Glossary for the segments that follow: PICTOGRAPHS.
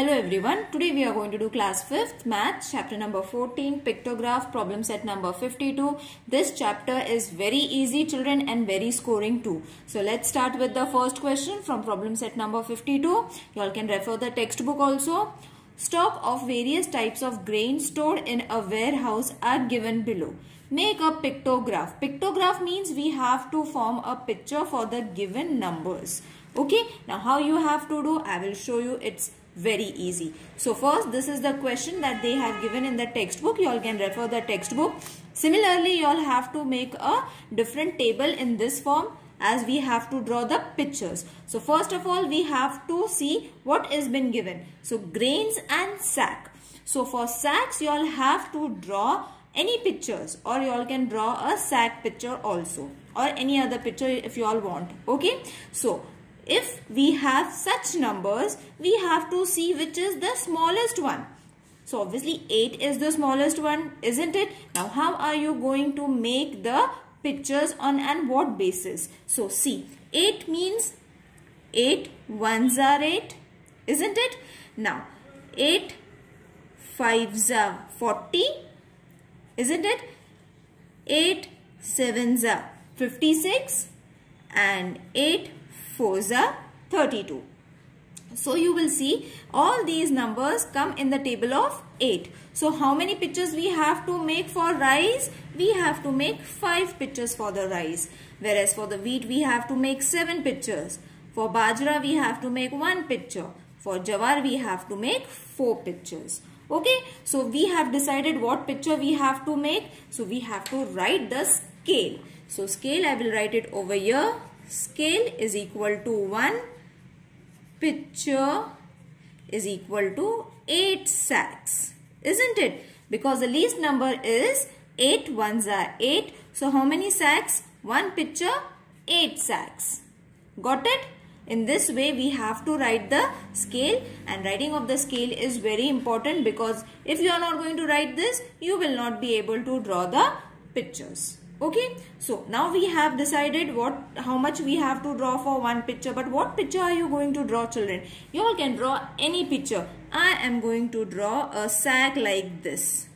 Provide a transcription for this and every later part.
Hello everyone, today we are going to do class 5th math chapter number 14 pictograph problem set number 52. This chapter is very easy children and very scoring too. So let's start with the first question from problem set number 52. You all can refer the textbook also. Stock of various types of grain stored in a warehouse are given below. Make a pictograph. Pictograph means we have to form a picture for the given numbers. Okay, now how you have to do, I will show you. It's very easy. So first, this is the question that they have given in the textbook. You all can refer the textbook. Similarly, you all have to make a different table in this form as we have to draw the pictures. So first of all, we have to see what is been given. So grains and sack. So for sacks, you all have to draw any pictures, or you all can draw a sack picture also, or any other picture if you all want. Okay. So if we have such numbers, we have to see which is the smallest one. So obviously 8 is the smallest one, isn't it? Now how are you going to make the pictures on and what basis? So see, 8 means 8 ones are 8, isn't it? Now 8 fives are 40, isn't it? 8 sevens are 56 and 8 4s are 32. So you will see all these numbers come in the table of 8. So how many pictures we have to make for rice? We have to make 5 pictures for the rice. Whereas for the wheat we have to make 7 pictures. For bajra we have to make 1 picture. For jawar we have to make 4 pictures. Okay. So we have decided what picture we have to make. So we have to write the scale. So scale, I will write it over here. Scale is equal to 1, picture is equal to 8 sacks, isn't it? Because the least number is 8 ones are 8. So how many sacks? 1 picture, 8 sacks. Got it? In this way we have to write the scale, and writing of the scale is very important because if you are not going to write this, you will not be able to draw the pictures. Okay, so now we have decided how much we have to draw for one picture. But what picture are you going to draw, children? You all can draw any picture. I am going to draw a sack like this.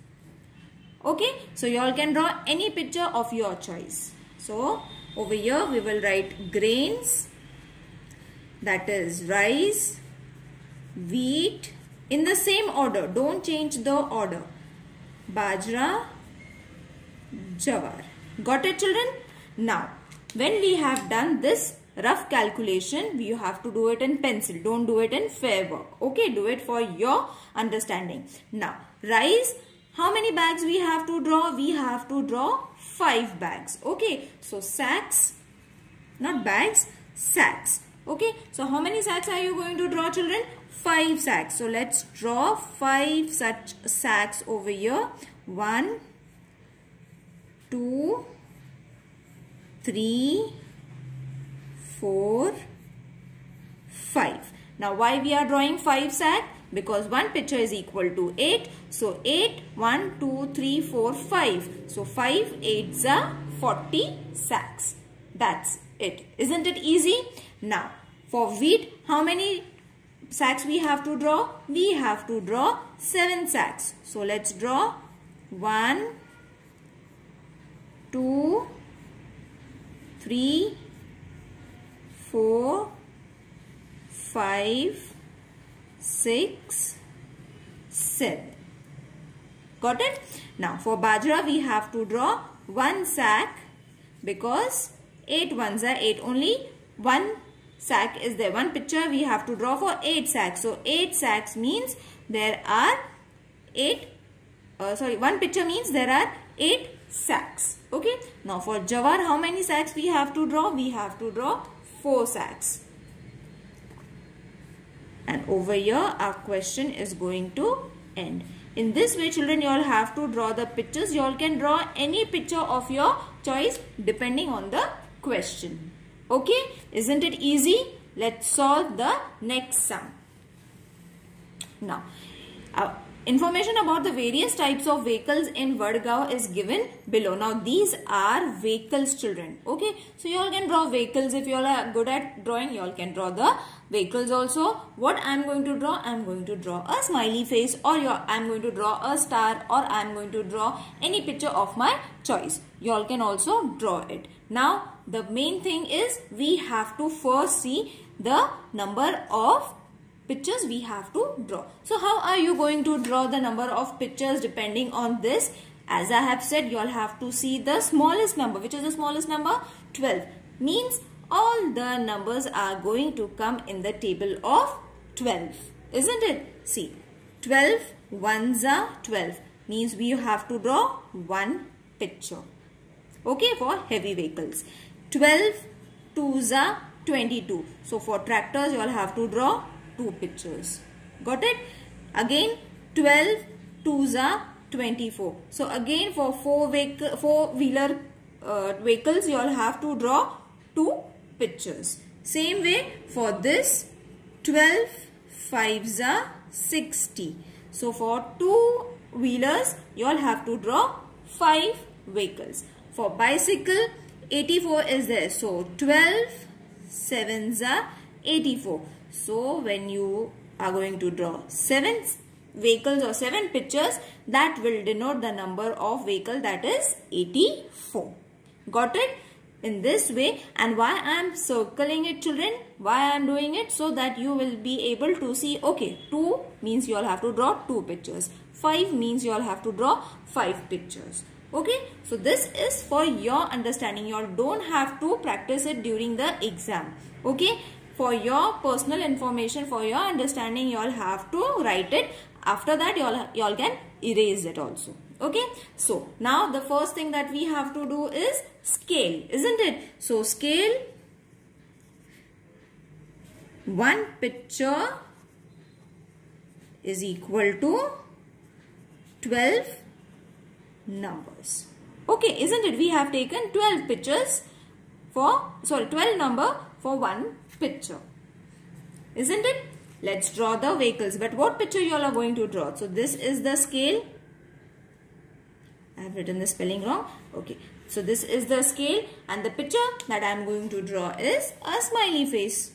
Okay, so you all can draw any picture of your choice. So over here we will write grains, that is rice, wheat, in the same order. Don't change the order. Bajra, jawar. Got it, children? Now, when we have done this rough calculation, you have to do it in pencil. Don't do it in fair work. Okay, do it for your understanding. Now, rice, how many bags we have to draw? We have to draw 5 bags. Okay, so sacks, not bags, sacks. Okay, so how many sacks are you going to draw, children? 5 sacks. So let's draw 5 such sacks over here. 1, 2, 3, 4, 5. Now why we are drawing 5 sacks? Because one picture is equal to 8. So 8, 1, 2, 3, 4, 5. So 5 8s are 40 sacks. That's it. Isn't it easy? Now for wheat, how many sacks we have to draw? We have to draw 7 sacks. So let's draw 1, 2, 3, 4, 5, 6, 7. Got it? Now for bajra we have to draw 1 sack because 8 ones are 8. Only 1 sack is there. 1 picture we have to draw for 8 sacks. So 8 sacks means there are 1 picture means there are 8 sacks. Okay, now for jawar, how many sacks we have to draw? We have to draw 4 sacks. And over here our question is going to end. In this way, children, you all have to draw the pictures. You all can draw any picture of your choice depending on the question. Okay, isn't it easy? Let's solve the next sum. Now, Information about the various types of vehicles in Vadgaon is given below. Now these are vehicles, children. Okay, so you all can draw vehicles. If you all are good at drawing, you all can draw the vehicles also. What I am going to draw? I am going to draw a smiley face, or I am going to draw a star, or I am going to draw any picture of my choice. You all can also draw it. Now the main thing is we have to first see the number of pictures we have to draw. So how are you going to draw the number of pictures depending on this? As I have said, you all have to see the smallest number. Which is the smallest number? 12. Means all the numbers are going to come in the table of 12. Isn't it? See, 12, ones are 12. Means we have to draw one picture. Okay, for heavy vehicles. 12, twos are 22. So for tractors, you all have to draw two pictures. Got it? Again, 12, twos are 24. So again, for four-wheeler vehicles, you all have to draw two pictures. Same way for this, 12, fives are 60. So for two-wheelers, you all have to draw five vehicles. For bicycle, 84 is there. So 12, sevens are 84. So when you are going to draw seven vehicles or seven pictures, that will denote the number of vehicle, that is 84. Got it? In this way. And why I am circling it, children? Why I am doing it? So that you will be able to see, okay, 2 means you all have to draw two pictures. 5 means you all have to draw five pictures. Okay, so this is for your understanding. You all don't have to practice it during the exam. Okay. For your personal information, for your understanding, you all have to write it. After that, you all can erase it also. Okay. So, now the first thing that we have to do is scale. Isn't it? So, scale one picture is equal to 12 numbers. Okay. Isn't it? We have taken 12 pictures for, sorry, 12 number for one picture, isn't it? Let's draw the vehicles. But what picture you all are going to draw? So this is the scale. I have written the spelling wrong. Okay, so this is the scale, and the picture that I am going to draw is a smiley face.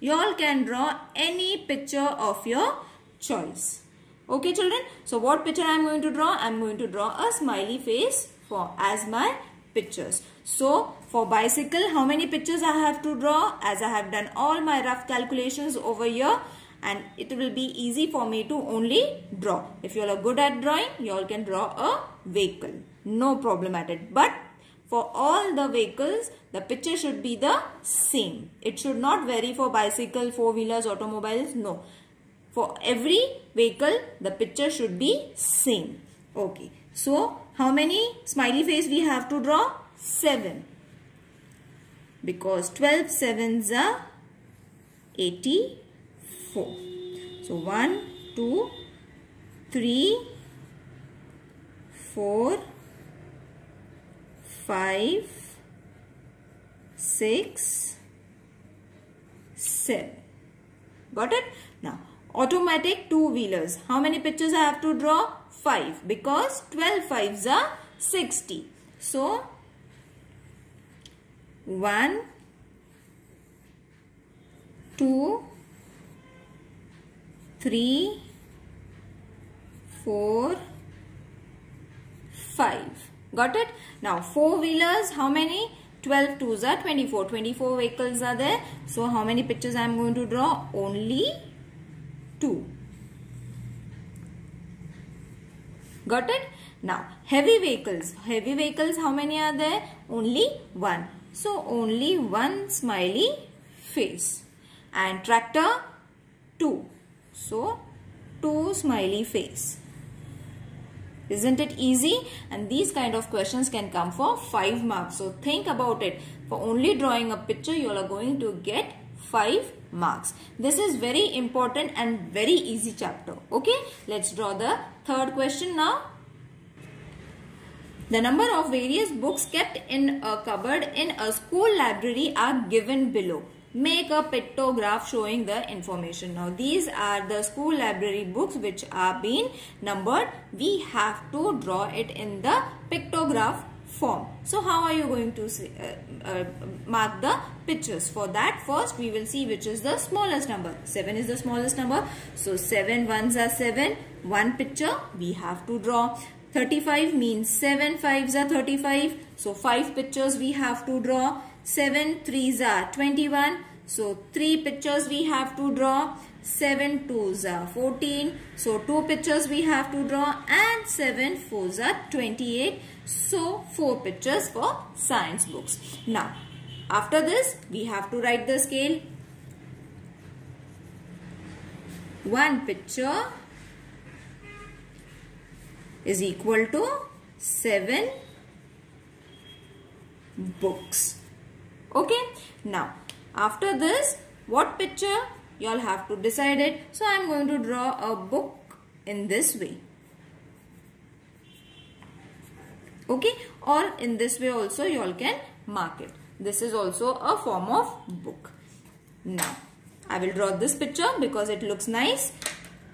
You all can draw any picture of your choice. Okay, children. So what picture I am going to draw? I am going to draw a smiley face for as my pictures. So for bicycle, how many pictures I have to draw? As I have done all my rough calculations over here, and it will be easy for me to only draw. If you all are good at drawing, you all can draw a vehicle. No problem at it. But for all the vehicles, the picture should be the same. It should not vary for bicycle, four-wheelers, automobiles. No. For every vehicle, the picture should be same. Okay. So how many smiley face we have to draw? 7. Because 12 sevens are 84. So 1, 2, 3, 4, 5, 6, 7. Got it? Now, automatic two-wheelers. How many pictures I have to draw? 5. Because 12 fives are 60. So 1, 2, 3, 4, 5. Got it? Now four wheelers, how many? 12 twos are 24. 24 vehicles are there. So how many pictures I am going to draw? Only 2. Got it? Now heavy vehicles. Heavy vehicles, how many are there? Only 1. So only one smiley face. And tractor, 2. So 2 smiley face. Isn't it easy? And these kind of questions can come for 5 marks. So think about it. For only drawing a picture, you all are going to get 5 marks. This is very important and very easy chapter. Okay, let's draw the third question now. The number of various books kept in a cupboard in a school library are given below. Make a pictograph showing the information. Now these are the school library books which are been numbered. We have to draw it in the pictograph form. So how are you going to mark the pictures? For that, first we will see which is the smallest number. 7 is the smallest number. So 7 ones are 7. One picture we have to draw. 35 means 7 fives are 35. So 5 pictures we have to draw. 7 threes are 21. So 3 pictures we have to draw. 7 twos are 14. So 2 pictures we have to draw. And 7 fours are 28. So 4 pictures for science books. Now after this we have to write the scale. 1 picture is equal to 7 books. Okay, now after this, what picture you all have to decide it. So I am going to draw a book in this way. Okay, or in this way also you all can mark it. This is also a form of book. Now I will draw this picture because it looks nice.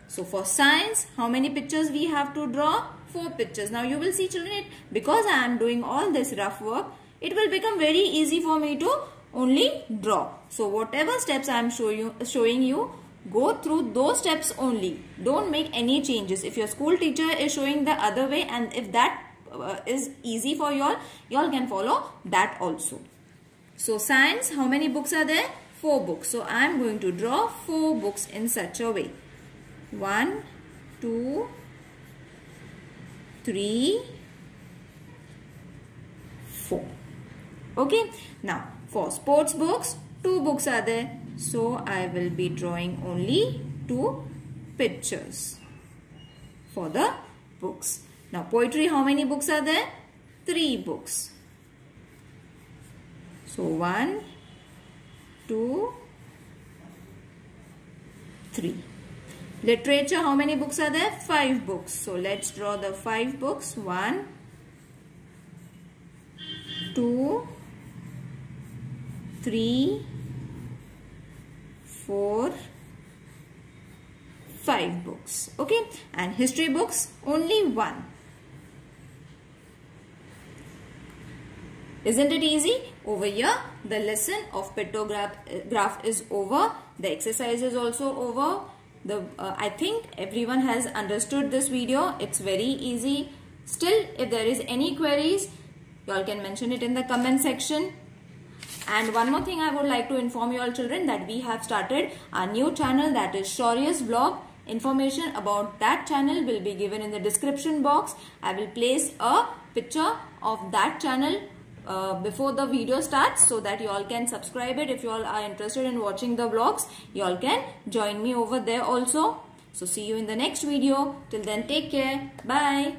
So for science, how many pictures we have to draw? 4 pictures. Now you will see children, because I am doing all this rough work, it will become very easy for me to only draw. So whatever steps I am showing you, go through those steps only. Don't make any changes. If your school teacher is showing the other way and if that is easy for you all, can follow that also. So science, how many books are there? 4 books. So I am going to draw 4 books in such a way. 1, 2, 3, 4. Okay, now for sports books, 2 books are there. So I will be drawing only 2 pictures for the books. Now poetry, how many books are there? 3 books. So 1, 2, 3. Literature, how many books are there? 5 books. So let's draw the 5 books. 1, 2, 3, 4, 5 books. Okay, and history books, only 1. Isn't it easy? Over here, the lesson of pictograph is over. The exercise is also over. I think everyone has understood this video. It's very easy. Still, if there is any queries, you all can mention it in the comment section. And one more thing I would like to inform you all children, that we have started a new channel, that is Shaurya's Vlog. Information about that channel will be given in the description box. I will place a picture of that channel before the video starts so that you all can subscribe it. If you all are interested in watching the vlogs, you all can join me over there also. So see you in the next video. Till then, take care. Bye.